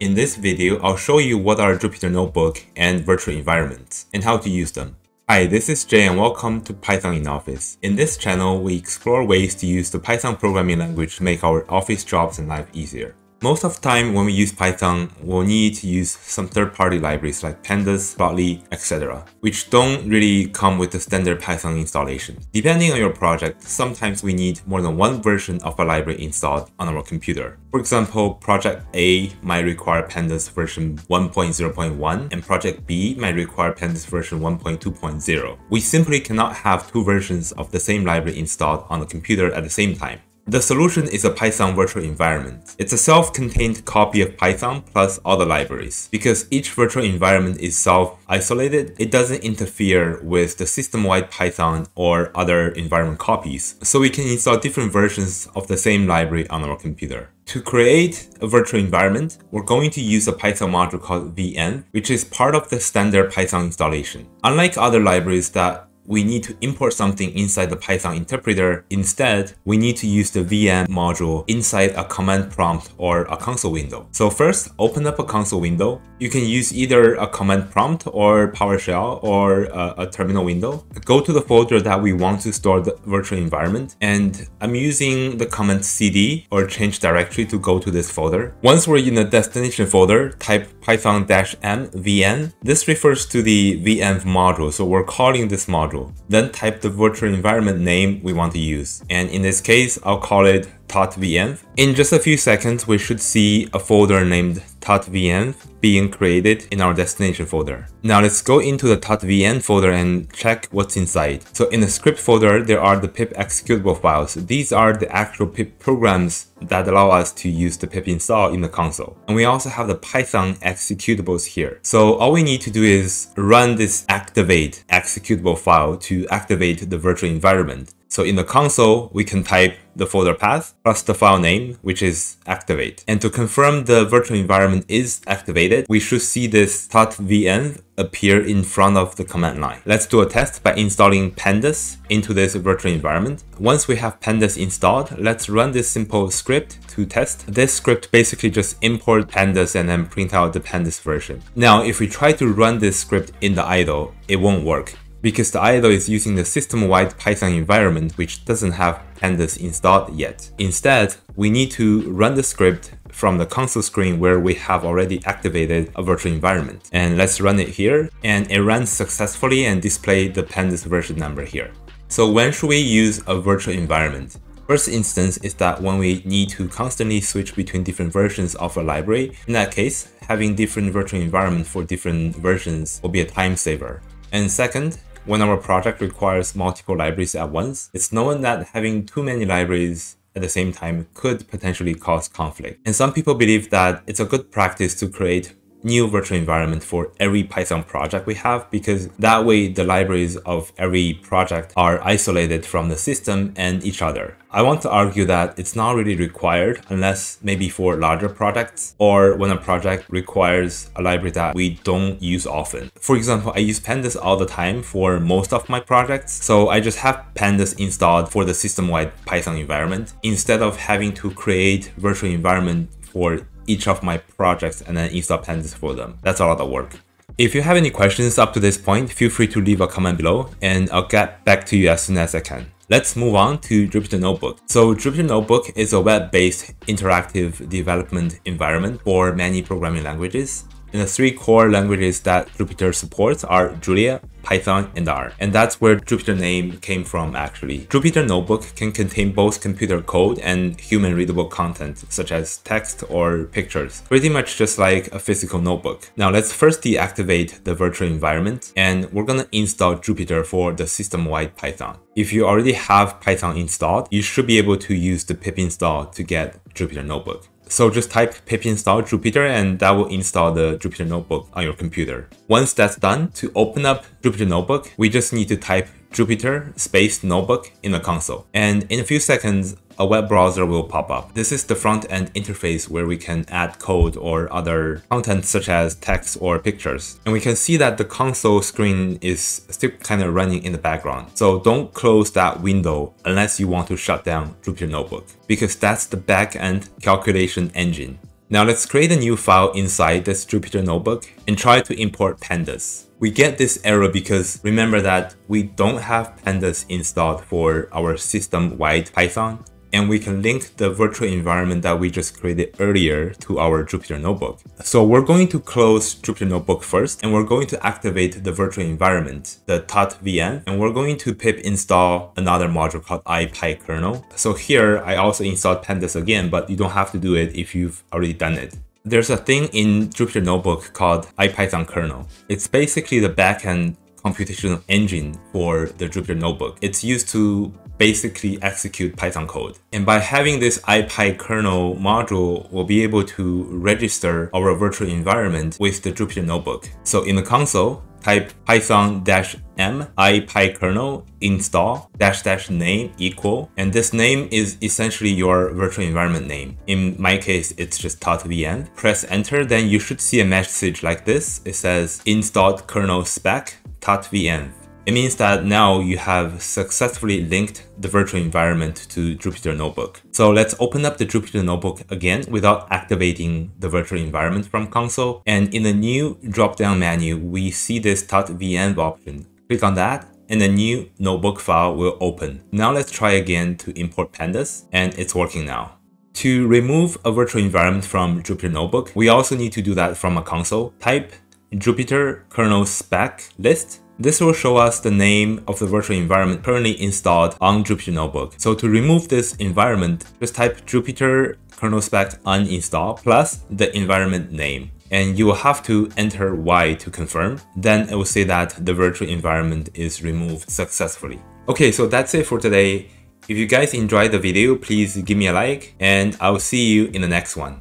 In this video, I'll show you what are Jupyter Notebook and virtual environments and how to use them. Hi, this is Jay and welcome to Python In Office. In this channel, we explore ways to use the Python programming language to make our office jobs and life easier. Most of the time when we use Python, we'll need to use some third-party libraries like pandas, plotly, etc., which don't really come with the standard Python installation. Depending on your project, sometimes we need more than one version of a library installed on our computer. For example, project A might require pandas version 1.0.1 and project B might require pandas version 1.2.0. We simply cannot have two versions of the same library installed on the computer at the same time. The solution is a Python virtual environment. It's a self-contained copy of Python plus all the libraries. Because each virtual environment is self-isolated, it doesn't interfere with the system-wide Python or other environment copies, so we can install different versions of the same library on our computer. To create a virtual environment, we're going to use a Python module called venv, which is part of the standard Python installation. Unlike other libraries that we need to import something inside the Python interpreter. Instead, we need to use the VM module inside a command prompt or a console window. So first, open up a console window. You can use either a command prompt or PowerShell or a terminal window. Go to the folder that we want to store the virtual environment. And I'm using the command cd or change directory to go to this folder. Once we're in the destination folder, type python-m vn. This refers to the venv module, so we're calling this module. Then type the virtual environment name we want to use. And in this case, I'll call it .venv. In just a few seconds, we should see a folder named .venv being created in our destination folder. Now let's go into the .venv folder and check what's inside. So in the script folder, there are the pip executable files. These are the actual pip programs that allow us to use the pip install in the console. And we also have the Python executables here. So all we need to do is run this activate executable file to activate the virtual environment. So in the console, we can type the folder path plus the file name, which is activate. And to confirm the virtual environment is activated, we should see this .venv appear in front of the command line. Let's do a test by installing pandas into this virtual environment. Once we have pandas installed, let's run this simple script to test. This script basically just import pandas and then print out the pandas version. Now, if we try to run this script in the IDLE, it won't work, because the IDLE is using the system-wide Python environment, which doesn't have pandas installed yet. Instead, we need to run the script from the console screen where we have already activated a virtual environment. And let's run it here. And it runs successfully and displays the pandas version number here. So when should we use a virtual environment? First instance is that when we need to constantly switch between different versions of a library. In that case, having different virtual environment for different versions will be a time saver. And second, when our project requires multiple libraries at once, it's known that having too many libraries at the same time could potentially cause conflict. And some people believe that it's a good practice to create new virtual environment for every Python project we have, because that way the libraries of every project are isolated from the system and each other. I want to argue that it's not really required, unless maybe for larger projects or when a project requires a library that we don't use often. For example, I use pandas all the time for most of my projects, so I just have pandas installed for the system-wide Python environment instead of having to create virtual environment for each of my projects and then install pandas for them. That's a lot of work. If you have any questions up to this point, feel free to leave a comment below and I'll get back to you as soon as I can. Let's move on to Jupyter Notebook. So Jupyter Notebook is a web-based interactive development environment for many programming languages. And the three core languages that Jupyter supports are Julia, Python, and R. And that's where Jupyter name came from, actually. Jupyter Notebook can contain both computer code and human readable content, such as text or pictures, pretty much just like a physical notebook. Now let's first deactivate the virtual environment, and we're gonna install Jupyter for the system-wide Python. If you already have Python installed, you should be able to use the pip install to get Jupyter Notebook. So just type pip install Jupyter and that will install the Jupyter Notebook on your computer. Once that's done, to open up Jupyter Notebook, we just need to type Jupyter space notebook in the console. And in a few seconds, a web browser will pop up. This is the front-end interface where we can add code or other content such as text or pictures. And we can see that the console screen is still kind of running in the background. So don't close that window unless you want to shut down Jupyter Notebook, because that's the back-end calculation engine. Now let's create a new file inside this Jupyter Notebook and try to import pandas. We get this error because remember that we don't have pandas installed for our system-wide Python, and we can link the virtual environment that we just created earlier to our Jupyter Notebook. So we're going to close Jupyter Notebook first, and we're going to activate the virtual environment, the .venv, and we're going to pip install another module called ipykernel. So here I also installed pandas again, but you don't have to do it if you've already done it. There's a thing in Jupyter Notebook called IPython kernel. It's basically the backend computational engine for the Jupyter Notebook. It's used to basically execute Python code. And by having this ipykernel module, we'll be able to register our virtual environment with the Jupyter Notebook. So in the console, type python-m ipykernel install --name equal, and this name is essentially your virtual environment name. In my case, it's just .venv. Press enter, then you should see a message like this. It says installed kernel spec .venv. It means that now you have successfully linked the virtual environment to Jupyter Notebook. So let's open up the Jupyter Notebook again without activating the virtual environment from console. And in the new drop-down menu, we see this .venv option. Click on that, and a new notebook file will open. Now let's try again to import pandas, and it's working now. To remove a virtual environment from Jupyter Notebook, we also need to do that from a console. Type Jupyter kernel spec list. This will show us the name of the virtual environment currently installed on Jupyter Notebook. So to remove this environment, just type Jupyter kernel spec uninstall plus the environment name. And you will have to enter Y to confirm. Then it will say that the virtual environment is removed successfully. Okay, so that's it for today. If you guys enjoyed the video, please give me a like, and I'll see you in the next one.